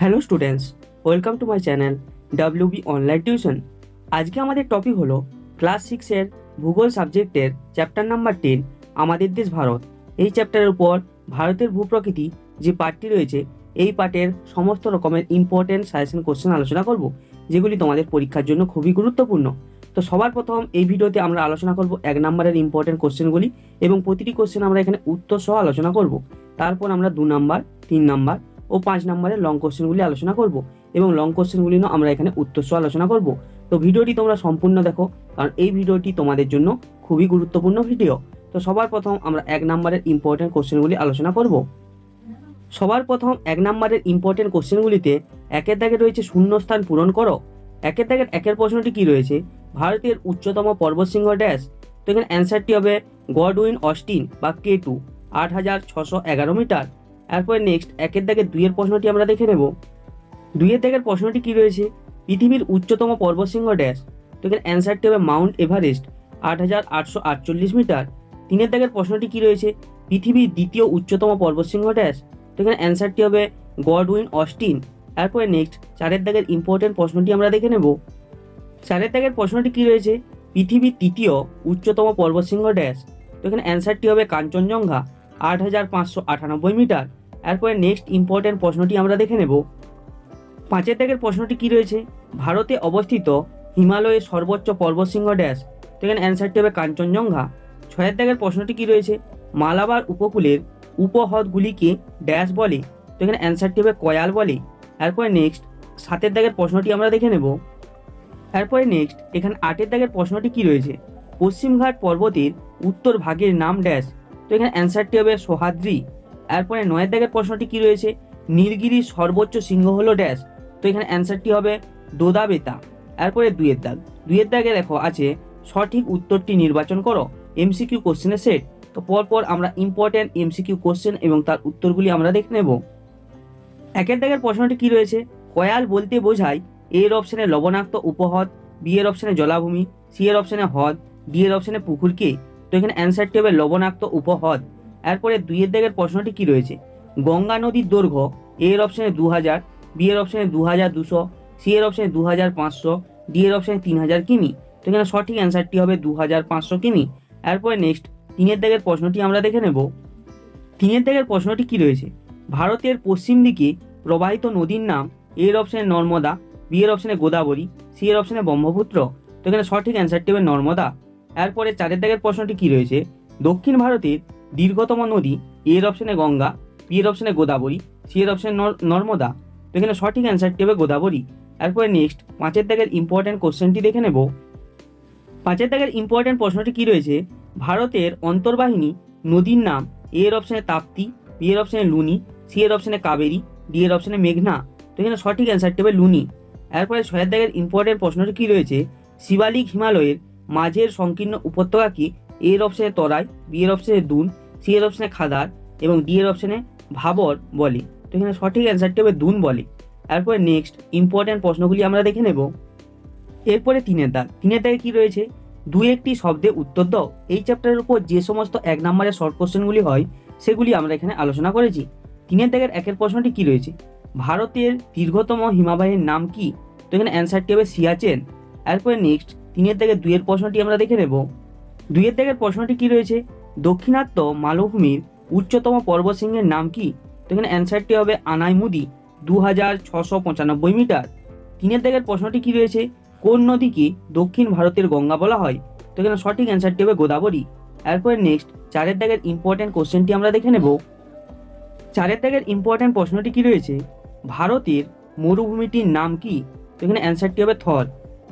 Hello students, welcome to my channel WB online tuition. आज के हमारे टॉपिक हलो क्लास सिक्सर भूगोल सब्जेक्टर chapter number 10 आमादेर देश भारत। ये चैप्टारेर उपर भारतेर भूप्रकृति जो पार्टी रयेछे एई पार्टेर समस्त रकमेर इम्पोर्टेंट साजेशन क्वेश्चन आलोचना करब, जेगुली तोमादेर परीक्षार जोन्नो खूबई गुरुत्वपूर्ण। तो सबार प्रथम ये भिडियोते आमरा आलोचना करब एक नम्बरेर इम्पोर्टेंट क्वेश्चनगुली एबं प्रतिटी क्वेश्चन आमरा एखाने उत्तर सह आलोचना करब। तारपर आमरा 2 नम्बर 3 नम्बर और 5 नम्बर लंग क्वेश्चनगुली आलोचना करब एवं लंग क्वेश्चनगुलिनो आमरा एखाने उत्तर सह आलोचना करब। तो भिडियोटी तोमरा सम्पूर्ण देखो, कारण एई भिडियोटी तोमादेर जोन्नो खूबई गुरुत्वपूर्ण भिडियो। तो सबार प्रथम आमरा एक नम्बरेर इम्पोर्टेंट क्वेश्चनगुली आलोचना करब। सबार प्रथम एक नम्बरेर इम्पोर्टेंट क्वेश्चनगुलिते एकेर दागे रयेछे शून्यस्थान पूरण करो। एकेर दागे एकेर प्रश्नटी कि रयेछे भारतेर उच्चतम पर्वतशृंग डैश। तो एखाने आंसरटी हबे गडविन ऑस्टिन बा K2 8611 मीटार। एरपर नेक्स्ट एकेर दागे दुइएर प्रश्नटी आमरा देखे नेब। दुइएर दागेर प्रश्नटी कि रयेछे पृथिवीर उच्चतम पर्वतशृंग डैश। तो एखाने आंसरटी हबे माउंट एवरेस्ट 8848 मीटार। तीनेर दागेर प्रश्नटी कि रयेछे पृथिवीर द्वितीय उच्चतम पर्वतशृंग डैश। तो एखाने आंसरटी हबे गडविन ऑस्टिन। एरपर नेक्स्ट चारेर दागेर इम्पोर्टेंट प्रश्नटी आमरा देखे नेब। चारेर दागेर प्रश्नटी कि रयेछे पृथिवीर तृतीय उच्चतम पर्वतशृंग डैश। तो एखाने आंसरटी हबे कांचनजंघा 8598 मीटार। एरपर नेक्स्ट इम्पोर्टेंट प्रश्नटी आमरा देखे नेब। पाँचेर दागेर प्रश्नटी कि रयेछे भारते अवस्थित हिमालयेर सर्वोच्च पर्वतशृंग डैश। तो एखाने आंसरटी हबे कांचनजंघा। छयेर दागेर प्रश्नटी कि रयेछे मालाबार उपकूलेर उपह्रदगुलिके डैश बले। तो एखाने आंसरटी हबे कयाल बले। एरपर नेक्स्ट सातेर दागेर प्रश्नटी आमरा देखे नेब। एरपर नेक्स्ट एखाने आठेर दागेर प्रश्नटी कि रयेछे पश्चिमघाट पर्वतेर उत्तर भागेर नाम डैश। तो एखाने आंसरटी हबे सोहाद्री। एरपर नयेर दागेर प्रश्नटी कि रयेछे नीलगिरि सर्वोच्च शृंग हलो डैश। तो एखाने आंसरटी हबे दोदाबेता। एरपर दुइयेर दागे देखो आछे सठिक उत्तरटी निर्वाचन करो एमसीकिउ कोश्चेनेर सेट। तो परपर आमरा इम्पोर्टेंट एमसीकिउ कोश्चेन एवं तार उत्तरगुली आमरा देखे नेब। एकेर दागेर प्रश्नटी कि रयेछे कयाल बोलते बोझाय एर अपशने लवणाक्त उपहद, बिएर अपशने जलाभूमि, सिएर अपशने हद, डिएर अपशने पुकुर के। तो एखाने आंसरटी हबे लवणाक्त उपहद। एरपर दुइयेर दागेर प्रश्नटी कि रयेछे गंगा नदीर दैर्घ्य एर अपशने 2000, बिएर अपशने 2200, सिएर अपशने 2500, डिएर अपशने 3000 किमी। तो एखाने सठिक आंसरटी हबे 2500 किमी। एरपर नेक्स्ट तीनेर दागेर प्रश्नटी आमरा देखे नेब। तीनेर दागेर प्रश्नटी कि रयेछे भारतेर पश्चिम दिके प्रवाहित नदीर नाम एर अपशने नर्मदा, बिएर अपशने गोदावरी, सिएर अपशने ब्रह्मपुत्र। तो एखाने सठिक आंसरटी हबे नर्मदा। एरपर चारेर दागेर प्रश्नटी कि रयेछे दक्षिण भारतेर दीर्घतम नदी एर अपशने गंगा, बिएर अपशने गोदावरी, सिएर अपशने नर्मदा। तो एखाने सठिक आंसरटी हबे गोदावरी। एरपर नेक्स्ट पाँचेर दागेर इम्पोर्टेंट क्वेश्चनटी देखे नेब। पाँचेर दागेर इम्पोर्टेंट प्रश्नटी कि रयेछे भारतेर अंतर्बाहिनी नदीर नाम एर अपशने ताप्ती, बिएर अपशने लुनी, सिएर अपशने कावेरी, डिएर अपशने मेघना। तो एखाने सठिक आंसरटी हबे लुनी। एरपर छयेर दागेर इम्पोर्टेंट प्रश्नटी कि रयेछे शिवालिक हिमालयेर माझेर संकीर्ण उपत्यकाके एर अपशने तराई, बिएर अपशने दून, सिएर अपशने खादार एबं डिएर अपशने भाबर बले। तो एखाने सठिक आंसरटी हबे दून बले। एरपर नेक्स्ट इम्पोर्टेंट प्रश्नगुली आमरा देखे नेब। एरपर तीनेर दागे कि रयेछे दुई एकटी शब्दे उत्तर दाओ। এই চ্যাপ্টারের উপর যে সমস্ত এক নম্বরের শর্ট কোশ্চেনগুলি হয় সেগুলি আমরা এখানে আলোচনা করেছি। তিনের দাগের একের প্রশ্নটি কি রয়েছে ভারতের দীর্ঘতম হিমবাহের নাম কি। তো এখানে অ্যানসারটি হবে সিয়াচেন। এরপর নেক্সট তিনের দাগের দুইয়ের প্রশ্নটি আমরা দেখে নেব। দুইয়ের দাগের প্রশ্নটি কি রয়েছে দক্ষিণাত্য মালভূমির উচ্চতম পর্বতশৃঙ্গের নাম কি। তো এখানে অ্যানসারটি হবে আনাইমুদি 2695 মিটার। তিনের দাগের প্রশ্নটি কি রয়েছে কোন নদীকে দক্ষিণ ভারতের গঙ্গা বলা হয়। তো এখানে সঠিক অ্যানসারটি হবে গোদাবরী। এরপর নেক্সট চারের দাগের ইম্পর্টেন্ট কোশ্চেনটি আমরা দেখে নেব। চারের দাগের ইম্পর্টেন্ট প্রশ্নটি কি রয়েছে ভারতের মরুভূমিটির নাম কি। তো এখানে অ্যানসারটি হবে থর।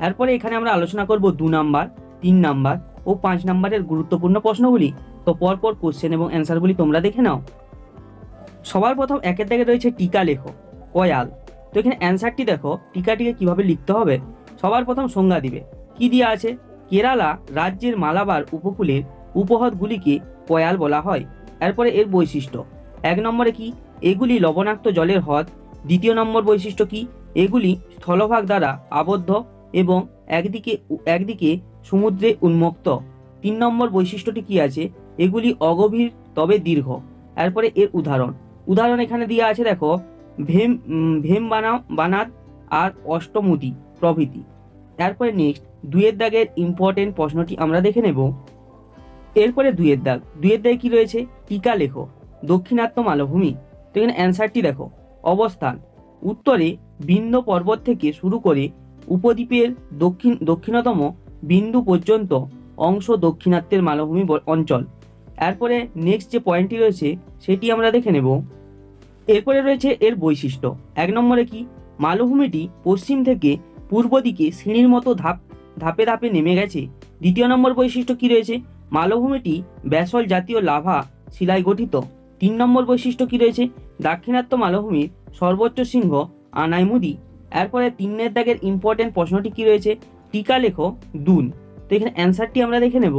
এরপরে এখানে আমরা আলোচনা করব 2 নম্বর 3 নম্বর ও 5 নম্বরের গুরুত্বপূর্ণ প্রশ্নগুলি। তো পরপর কোশ্চেন এবং অ্যানসারগুলি তোমরা দেখে নাও। সবার প্রথম একের দাগে রয়েছে টিকা লেখো কয়াল। তো এখানে অ্যানসারটি দেখো টিকাটিকে কিভাবে লিখতে হবে। সবার প্রথম সংজ্ঞা দিবে কি দিয়া আছে কেরালা রাজ্যের মালাবার উপকূলের উপহ্রদগুলিকে কয়াল বলা হয়। এরপরে এর বৈশিষ্ট্য এক নম্বরে কি এগুলি লবণাক্ত জলের হ্রদ। দ্বিতীয় নম্বর বৈশিষ্ট্য কি এগুলি স্থলভাগ দ্বারা আবদ্ধ এবং একদিকে সমুদ্রে উন্মুক্ত। তিন নম্বর বৈশিষ্ট্যটি কি আছে এগুলি অগভীর তবে দীর্ঘ। এরপরে এর উদাহরণ এখানে দিয়া আছে দেখো भेम भेम बानात और अष्टमुदी प्रभृति। तारपर नेक्स्ट दुइयेर दागेर इम्पोर्टेंट प्रश्नटी आमरा देखे नेब। एरपर दुइयेर दाग, दुइयेर दागे कि रयेछे टीका लेखो दक्षिणात्य मालभूमि। तो एखाने आंसरटी देखो अवस्थान उत्तरे बिंद पर्वत थेके शुरू करे उपद्वीपेर दक्षिण दक्षिणतम बिंदु पर्यन्त अंश दक्षिणात्येर मालभूमि अंचल। एरपरे नेक्स्ट जो पॉइंटटी रयेछे सेटी आमरा देखे नेब। एरपरे रयेछे एर वैशिष्ट्य। एक नम्बरे कि मालभूमिटी पश्चिम थेके पूर्व दिके सीढ़िर मतो धापे धापे नेमे गेछे। द्वितीय नम्बर वैशिष्ट्य कि रयेछे मालभूमिटी बैसल जातीय लाभा शिलाय गठित। तीन नम्बर वैशिष्ट्य कि रयेछे दक्षिणात्य मालभूमिर सर्वोच्च सिंह आनामुदी। एरपरे तीनेर दागेर इम्पोर्टेंट प्रश्नटी कि रयेछे टीका लेखो दुन। तो एखाने आंसरटी आमरा देखे नेब।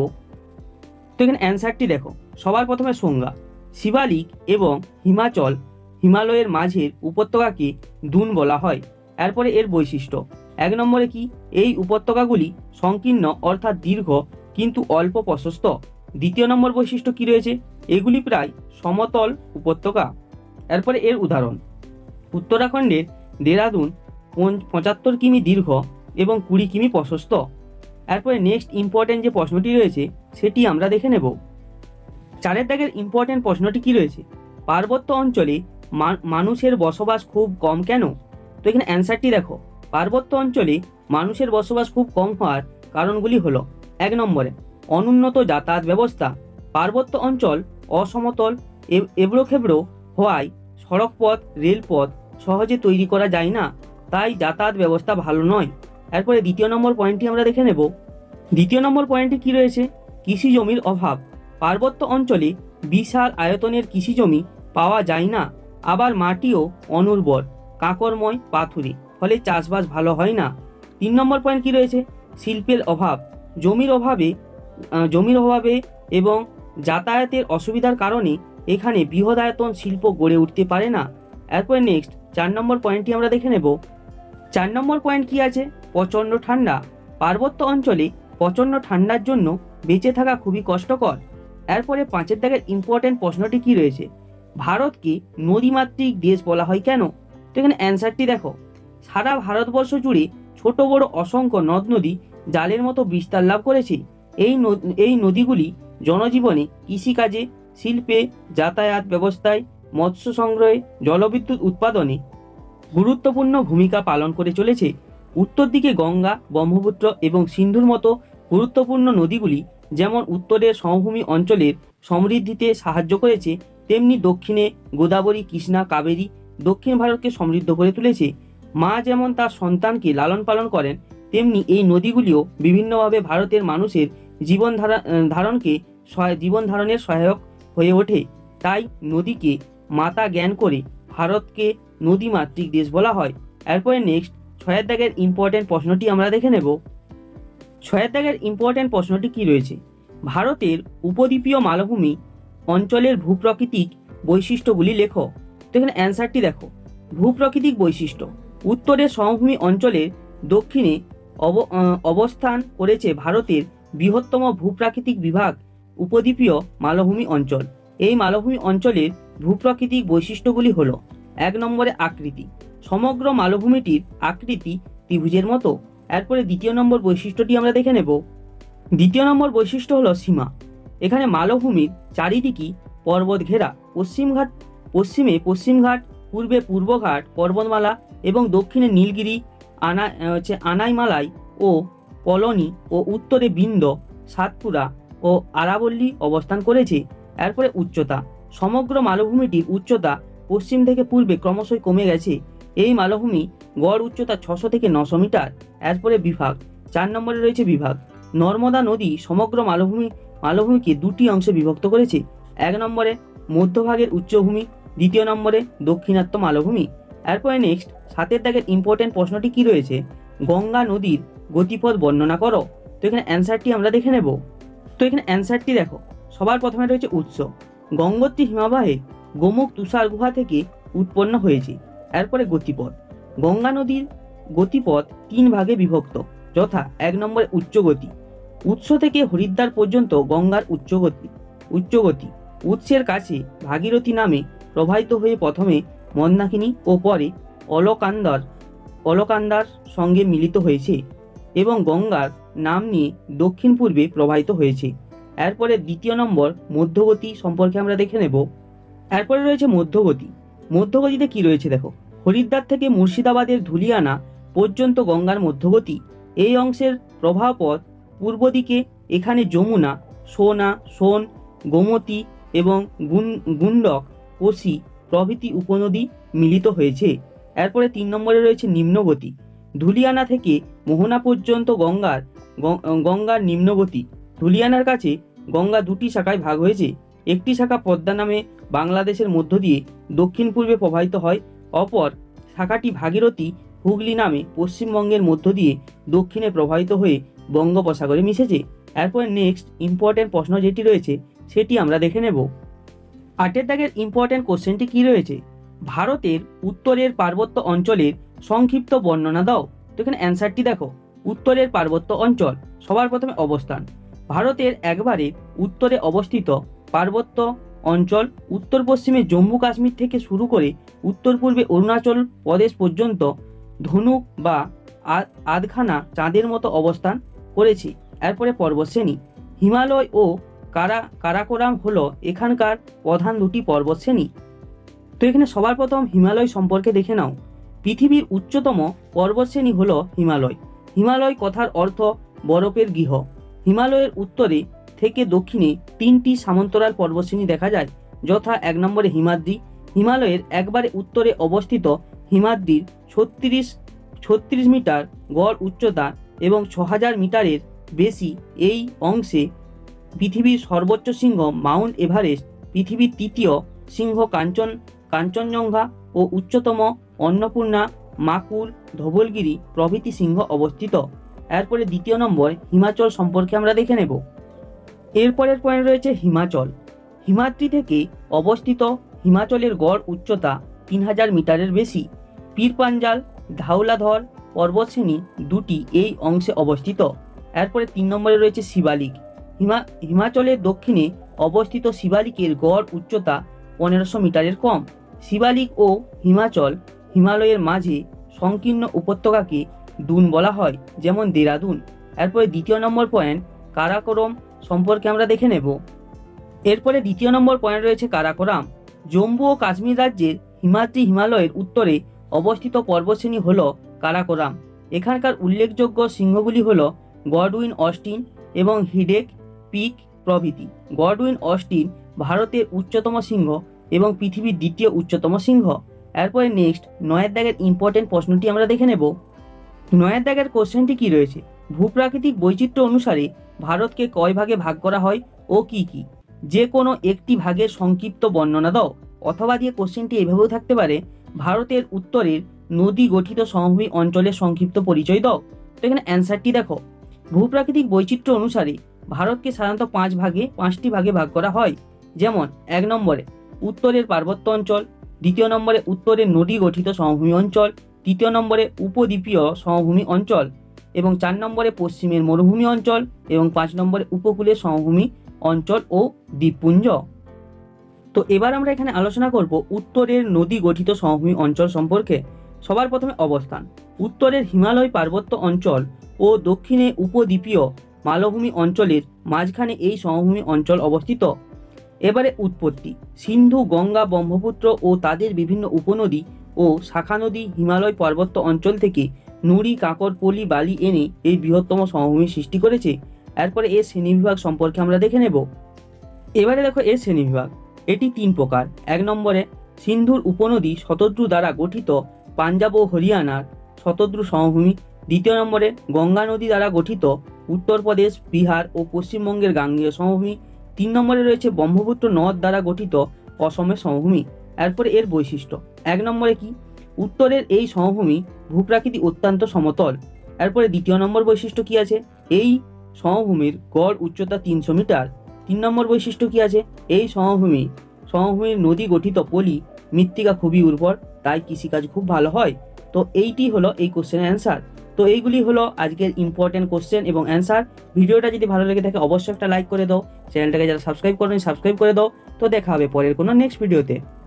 तो एखाने आंसरटी देखो सबार प्रथमे संज्ञा शिवालिक एवं हिमाचल हिमालयेर माझेर उपत्यकाके दुन बला हय। एरपरे एर वैशिष्ट्य। एक नम्बरे कि एई उपत्यकागुली संकीर्ण अर्थात दीर्घ किन्तु अल्प प्रशस्त। द्वितीय नम्बर वैशिष्ट्य कि रयेछे एगुली प्राय समतल उपत्यका। एरपरे एर उदाहरण उत्तराखंडेर देहरादून 75 किमी दीर्घ एवं 20 किमी प्रशस्त। एरपरे नेक्स्ट इम्पोर्टेंट जो प्रश्नटी रयेछे सेटी आमरा देखे नेब। चारेर दागेर इम्पोर्टेंट प्रश्नटी कि रयेछे पार्वत्य अंचले मानुषेर बसबास खूब कम केन। तो एखाने आंसरटी देखो पार्वत्य अंचले मानुषेर बसबास खूब कम होवार कारणगुली हलो। एक नम्बरे अनुन्नत यातायात व्यवस्था। पार्वत्य अंचल असमतल एब्रोखेब्रो हवाय सड़क पथ रेलपथ सहजे तैरी करा जाय ना ताई यातायात व्यवस्था भालो नय। एरपर द्वितीय नम्बर पॉइंटटी आमरा देखे नेब। द्वितीय नम्बर पॉइंटटी कि रयेछे कृषि जमिर अभाव। पार्वत्य अंचले विशाल आयतनेर कृषि जमी पावा जाय ना आबार माटिओ अनुर्बर कांकरमय पाथुरे फले चाषबास भालो हय ना। तीन नम्बर पॉइंट कि रयेछे शिल्पेर अभाव। जमिर अभावे एवं यातायातेर असुविधार कारणे एखाने बृहदायतन शिल्प गड़े उठते पारे ना। एरपर नेक्स्ट चार नम्बर पॉइंटटी आमरा देखे नेब। चार नम्बर पॉइंट कि आछे प्रचंड ठंडा। पार्वत्य अंचले प्रचंड ठंडार जन्य बेंचे थाका खूबई कष्टकर। एरपरे पाँचेर दागेर इम्पोर्टेंट प्रश्नटी कि रयेछे भारतके नदीमातृक देश बला हय केन। तो एखाने आंसरटी देखो सारा भारतवर्ष जुड़े छोट बड़ असंख्य नद नदी जालेर मतो विस्तार लाभ करेছে। এই নদীগুলি जनजीवने কৃষিকাজে শিল্পে যাতায়াত ব্যবস্থায় মৎস্য সংগ্রহে জলবিদ্যুৎ উৎপাদনে গুরুত্বপূর্ণ ভূমিকা পালন করে চলেছে। উত্তর দিকে গঙ্গা ব্রহ্মপুত্র এবং সিন্ধুর মতো গুরুত্বপূর্ণ নদীগুলি যেমন উত্তরের সমভূমি অঞ্চলের সমৃদ্ধিতে সাহায্য করেছে তেমনি দক্ষিণে গোদাবরী কৃষ্ণা কাবেরী দক্ষিণ ভারতকে সমৃদ্ধ করে তুলেছে। माँ जेमन तार सन्तानके लालन पालन करें तेमनी एई नदीगुलिओ विभिन्नभावे भारतेर मानुषेर जीवन धारणेर सहायक हये ओठे। ताई नदीके माता ज्ञान करे भारतके नदी मातृक देश बला हय। एरपर नेक्स्ट छयेर दागेर इम्पोर्टेंट प्रश्नटी आमरा देखे नेब। छयेर दागेर इम्पोर्टेंट प्रश्नटी कि रयेछे भारतेर उपद्वीपीय मालभूमि अंचलेर भूप्रकृतिक वैशिष्ट्यगुली लेखो। तो एखाने आंसरटी देखो भूप्रकृतिक वैशिष्ट्य। उत्तरे समभूमि अंचलेर दक्षिणे अवस्थान करेছে भारतेर बृहत्तम भूप्राकृतिक विभाग उपद्वीपीय मालभूमि अंचल। এই মালভূমি অঞ্চলের ভূপ্রাকৃতিক বৈশিষ্ট্যগুলি হলো এক নম্বরে আকৃতি। সমগ্র মালভূমিটির আকৃতি ত্রিভুজের মতো। এরপরে দ্বিতীয় নম্বর বৈশিষ্ট্যটি আমরা দেখে নেব। দ্বিতীয় নম্বর বৈশিষ্ট্য হলো সীমা। এখানে মালভূমির চারিদিকে পর্বত ঘেরা। পশ্চিমে পশ্চিমঘাট পূর্বে পূর্বঘাট পর্বতমালা এবং দক্ষিণে নীলগিরি আনাইমালাই ও পলনি ও উত্তরে বিন্দ সাতপুরা ও আরাবল্লী অবস্থান করেছে। এরপরে উচ্চতা। সমগ্র মালভূমিটির উচ্চতা পশ্চিম থেকে পূর্বে ক্রমশই কমে গেছে। এই মালভূমি গড় উচ্চতা 600 থেকে 900 মিটার। এরপরে বিভাগ। চার নম্বরে রয়েছে বিভাগ। নর্মদা নদী সমগ্র মালভূমিকে দুটি অংশে বিভক্ত করেছে। এক নম্বরে মধ্যভাগের উচ্চভূমি, দ্বিতীয় নম্বরে দক্ষিণাত্য মালভূমি। এরপরে নেক্সট সাতের দাগের ইম্পর্টেন্ট প্রশ্নটি কি রয়েছে গঙ্গা নদীর গতিপথ বর্ণনা করো। তো এখানে অ্যান্সারটি আমরা দেখে নেব। তো এখানে অ্যান্সারটি দেখো সবার প্রথমে রয়েছে উৎস গঙ্গোত্রী হিমাবাহে গোমক তুষার গুহা থেকে উৎপন্ন হয়েছে। এরপরে গতিপথ গঙ্গা নদীর গতিপথ 3 ভাগে বিভক্ত যথা এক নম্বরে উচ্চগতি উৎস থেকে হরিদ্বার পর্যন্ত গঙ্গার উচ্চগতি উৎসের কাছে ভাগীরথী নামে প্রবাহিত হয়ে প্রথমে মন্দাকিনী ও পরে অলকান্দার সঙ্গে মিলিত হয়েছে এবং গঙ্গার নাম নিয়ে দক্ষিণ পূর্বে প্রবাহিত হয়েছে। এরপরে দ্বিতীয় নম্বর মধ্যগতি সম্পর্কে আমরা দেখে নেব। এরপরে রয়েছে মধ্যগতি। মধ্যগতিতে কি রয়েছে দেখো, হরিদ্বার থেকে মুর্শিদাবাদের ধুলিয়ানা পর্যন্ত গঙ্গার মধ্যগতি। এই অংশের প্রবাহপথ পূর্ব দিকে, এখানে যমুনা, সোনা, সোন, গোমতি এবং গুন্ডক, কোসি প্রভৃতি উপনদী মিলিত হয়েছে। এরপরে ৩ নম্বরে রয়েছে নিম্নগতি। ধুলিয়ানা থেকে মোহনা পর্যন্ত গঙ্গার নিম্নগতি। ধুলিয়ানার কাছে গঙ্গা দুটি শাখায় ভাগ হয়েছে। একটি শাখা পদ্মা নামে বাংলাদেশের মধ্য দিয়ে দক্ষিণ পূর্বে প্রবাহিত হয়, অপর শাখাটি ভাগীরথী হুগলি নামে পশ্চিমবঙ্গের মধ্য দিয়ে দক্ষিণে প্রবাহিত হয়ে বঙ্গোপসাগরে মিশেছে। এরপরে নেক্সট ইম্পর্টেন্ট প্রশ্ন যেটি রয়েছে সেটি আমরা দেখে নেব। 8 দাগের ইম্পর্টেন্ট কোশ্চেনটি কী রয়েছে, ভারতের উত্তরের পার্বত্য অঞ্চলের সংক্ষিপ্ত বর্ণনা দাও। তো এখানে অ্যান্সারটি দেখো, উত্তরের পার্বত্য অঞ্চল, সবার প্রথমে অবস্থান। ভারতের একবারে উত্তরে অবস্থিত পার্বত্য অঞ্চল উত্তর পশ্চিমে জম্মু কাশ্মীর থেকে শুরু করে উত্তর পূর্বে অরুণাচল প্রদেশ পর্যন্ত ধনুক বা আধখানা চাঁদের মতো অবস্থান করেছে। এরপরে পর্বতশ্রেণী, হিমালয় ও কারাকোরাম হলো এখানকার প্রধান দুটি পর্বতশ্রেণী। তো এখানে সবার প্রথম হিমালয় সম্পর্কে দেখে নাও। পৃথিবীর উচ্চতম পর্বতশ্রেণী হলো হিমালয়। হিমালয় কথার অর্থ বরফের গৃহ। হিমালয়ের উত্তরে থেকে দক্ষিণে তিনটি সামন্তরাল পর্বতশ্রেণী দেখা যায়, যথা ১ নম্বরে হিমাদ্রি। হিমালয়ের একবারে উত্তরে অবস্থিত হিমাদ্রির 36 মিটার গড় উচ্চতা এবং ৬০০০ মিটারের বেশি এই অংশে পৃথিবীর সর্বোচ্চ শৃঙ্গ মাউন্ট এভারেস্ট, পৃথিবীর তৃতীয় শৃঙ্গ কাঞ্চনজঙ্ঘা ও উচ্চতম অন্নপূর্ণা, মাকুল, ধবলগিরি প্রভৃতি শৃঙ্গ অবস্থিত। এরপরে দ্বিতীয় নম্বর হিমাচল সম্পর্কে আমরা দেখে নেব। এরপরের পয়েন্ট রয়েছে হিমাচল। হিমাদ্রি থেকে অবস্থিত হিমাচলের গড় উচ্চতা ৩০০০ মিটারের বেশি। পীরপাঞ্জাল, ধাউলাধর পর্বতশ্রেণী দুটি এই অংশে অবস্থিত। এরপরে ৩ নম্বরে রয়েছে শিবালিক। হিমাচলের দক্ষিণে অবস্থিত শিবালিকের গড় উচ্চতা ১৫০০ মিটারের কম। শিবালিক ও হিমাচল হিমালয়ের মাঝে সংকীর্ণ উপত্যকাকে দুন বলা হয়, যেমন দেরাদুন। এরপরে দ্বিতীয় নম্বর পয়েন্ট কারাকোরম সম্পর্কে আমরা দেখে নেব। এরপরে দ্বিতীয় নম্বর পয়েন্ট রয়েছে কারাকোরাম। জম্মু ও কাশ্মীর রাজ্যের হিমাদ্রি হিমালয়ের উত্তরে অবস্থিত পর্বতশ্রেণী হল কারাকোরাম। এখানকার উল্লেখযোগ্য শৃঙ্গগুলি হল গডউইন অস্টিন এবং হিডেক পিক প্রভৃতি। গডউইন অস্টিন ভারতের উচ্চতম শৃঙ্গ এবং পৃথিবীর দ্বিতীয় উচ্চতম শৃঙ্গ। এরপরে নেক্সট ৯ দাগের ইম্পর্টেন্ট প্রশ্নটি আমরা দেখে নেব। ৯ দাগের কোশ্চেনটি কী রয়েছে, ভূপ্রাকৃতিক বৈচিত্র্য অনুসারে ভারতকে কয় ভাগে ভাগ করা হয় ও কি কি, যে কোনো একটি ভাগের সংক্ষিপ্ত বর্ণনা দাও। অথবা দিয়ে কোশ্চেনটি এভাবেও থাকতে পারে, ভারতের উত্তরের নদী গঠিত সমভূমি অঞ্চলের সংক্ষিপ্ত পরিচয় দাও। তো এখানে অ্যান্সারটি দেখো, ভূপ্রাকৃতিক বৈচিত্র্য অনুসারে ভারতকে সাধারণত পাঁচটি ভাগে ভাগ করা হয়, যেমন ১ নম্বরে উত্তরের পার্বত্য অঞ্চল, ২য় নম্বরে উত্তরের নদী গঠিত সমভূমি অঞ্চল, ৩য় নম্বরে উপদ্বীপীয় সমভূমি অঞ্চল এবং ৪ নম্বরে পশ্চিমের মরুভূমি অঞ্চল এবং ৫ নম্বরে উপকূলীয় সমভূমি অঞ্চল ও দ্বীপপুঞ্জ। তো এবার আমরা এখানে আলোচনা করব উত্তরের নদী গঠিত সমভূমি অঞ্চল সম্পর্কে। সবার প্রথমে অবস্থান, উত্তরের হিমালয় পার্বত্য অঞ্চল ও দক্ষিণে উপদ্বীপীয় মালভূমি অঞ্চলের মাঝখানে এই সমভূমি অঞ্চল অবস্থিত। এবারে উৎপত্তি, সিন্ধু, গঙ্গা, ব্রহ্মপুত্র ও তাদের বিভিন্ন উপনদী ও শাখা নদী হিমালয় পার্বত্য অঞ্চল থেকে নুড়ি, কাঁকর, পলি, বালি এনে এই বৃহত্তম সমভূমি সৃষ্টি করেছে। এরপরে এর শ্রেণীবিভাগ সম্পর্কে আমরা দেখে নেব। এবারে দেখো এর শ্রেণীবিভাগ, এটি ৩ প্রকার। ১ নম্বরে সিন্ধুর উপনদী শতদ্রু দ্বারা গঠিত পাঞ্জাব ও হরিয়ানার শতদ্রু সমভূমি। ২য় নম্বরে গঙ্গা নদী দ্বারা গঠিত উত্তরপ্রদেশ, বিহার ও পশ্চিমবঙ্গের গাঙ্গেয় সমভূমি। ৩ নম্বরে রয়েছে ব্রহ্মপুত্র নদ দ্বারা গঠিত অসমের সমভূমি। এরপরে এর বৈশিষ্ট্য, ১ নম্বরে কি, উত্তরের এই সমভূমি ভূপ্রাকৃতি অত্যন্ত সমতল। এরপরে ২য় নম্বর বৈশিষ্ট্য কি আছে, এই সমভূমির গড় উচ্চতা ৩০০ মিটার। ৩ নম্বর বৈশিষ্ট্য কি আছে, এই সমভূমির নদী গঠিত পলি মৃত্তিকা খুবই উর্বর, তাই কৃষিকাজ খুব ভালো হয়। তো এইটি হলো এই কোশ্চেনের অ্যান্সার। তো এইগুলি হলো আজকের ইম্পর্টেন্ট কোশ্চেন এবং অ্যান্সার। ভিডিওটা যদি ভালো লেগে থাকে অবশ্যই একটা লাইক করে দাও, চ্যানেলটাকে যারা সাবস্ক্রাইব করেন সাবস্ক্রাইব করে দাও। তো দেখা হবে পরের কোনো নেক্সট ভিডিওতে।